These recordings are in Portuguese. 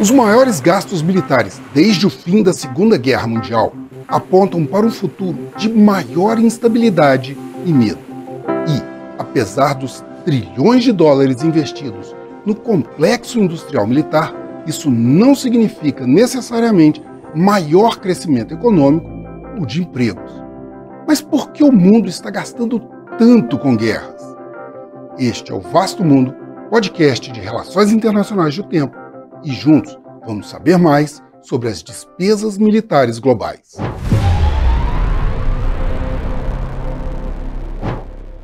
Os maiores gastos militares desde o fim da Segunda Guerra Mundial apontam para um futuro de maior instabilidade e medo. E, apesar dos trilhões de dólares investidos no complexo industrial militar, isso não significa necessariamente maior crescimento econômico ou de empregos. Mas por que o mundo está gastando tanto com guerras? Este é o Vasto Mundo, podcast de Relações Internacionais do Tempo, e juntos vamos saber mais sobre as despesas militares globais.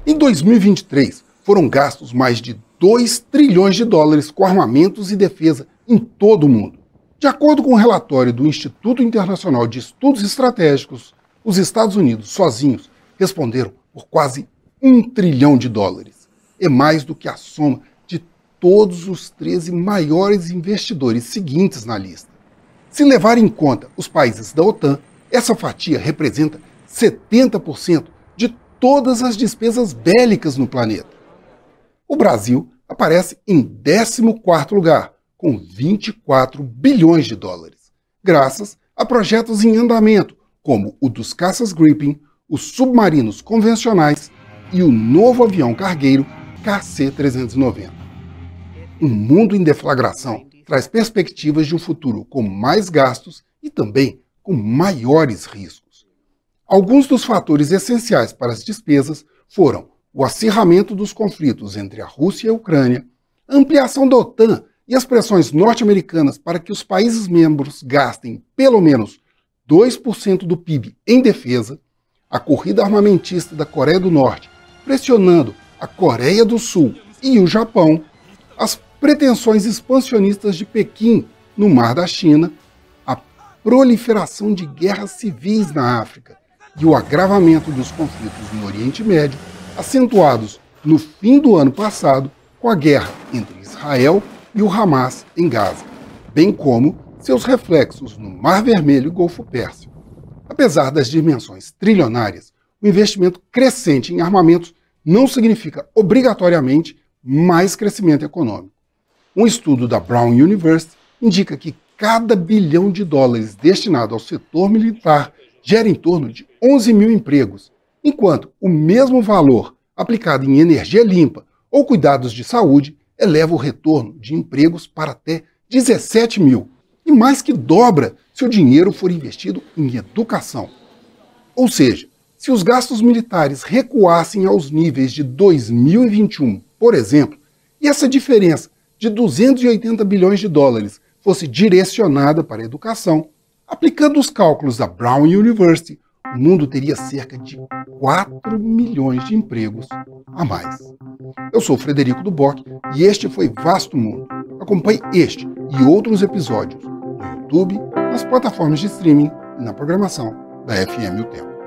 Em 2023, foram gastos mais de 2 trilhões de dólares com armamentos e defesa em todo o mundo. De acordo com um relatório do Instituto Internacional de Estudos Estratégicos, os Estados Unidos, sozinhos, responderam por quase 1 trilhão de dólares. É mais do que a soma de todos os 13 maiores investidores seguintes na lista. Se levar em conta os países da OTAN, essa fatia representa 70% de todas as despesas bélicas no planeta. O Brasil aparece em 14º lugar, com 24 bilhões de dólares, graças a projetos em andamento, como o dos caças Gripen, os submarinos convencionais e o novo avião cargueiro KC-390. Um mundo em deflagração traz perspectivas de um futuro com mais gastos e também com maiores riscos. Alguns dos fatores essenciais para as despesas foram o acirramento dos conflitos entre a Rússia e a Ucrânia, a ampliação da OTAN e as pressões norte-americanas para que os países membros gastem pelo menos 2% do PIB em defesa, a corrida armamentista da Coreia do Norte, pressionando a Coreia do Sul e o Japão, as pretensões expansionistas de Pequim no Mar da China, a proliferação de guerras civis na África e o agravamento dos conflitos no Oriente Médio, acentuados no fim do ano passado com a guerra entre Israel e o Hamas em Gaza, bem como seus reflexos no Mar Vermelho e Golfo Pérsico. Apesar das dimensões trilionárias, o investimento crescente em armamentos não significa obrigatoriamente mais crescimento econômico. Um estudo da Brown University indica que cada bilhão de dólares destinado ao setor militar gera em torno de 11 mil empregos, enquanto o mesmo valor aplicado em energia limpa ou cuidados de saúde eleva o retorno de empregos para até 17 mil. E mais que dobra se o dinheiro for investido em educação. Ou seja, se os gastos militares recuassem aos níveis de 2021, por exemplo, e essa diferença de 280 bilhões de dólares fosse direcionada para a educação, aplicando os cálculos da Brown University, o mundo teria cerca de 4 milhões de empregos a mais. Eu sou Frederico Duboc e este foi Vasto Mundo. Acompanhe este e outros episódios no YouTube, nas plataformas de streaming e na programação da FM O Tempo.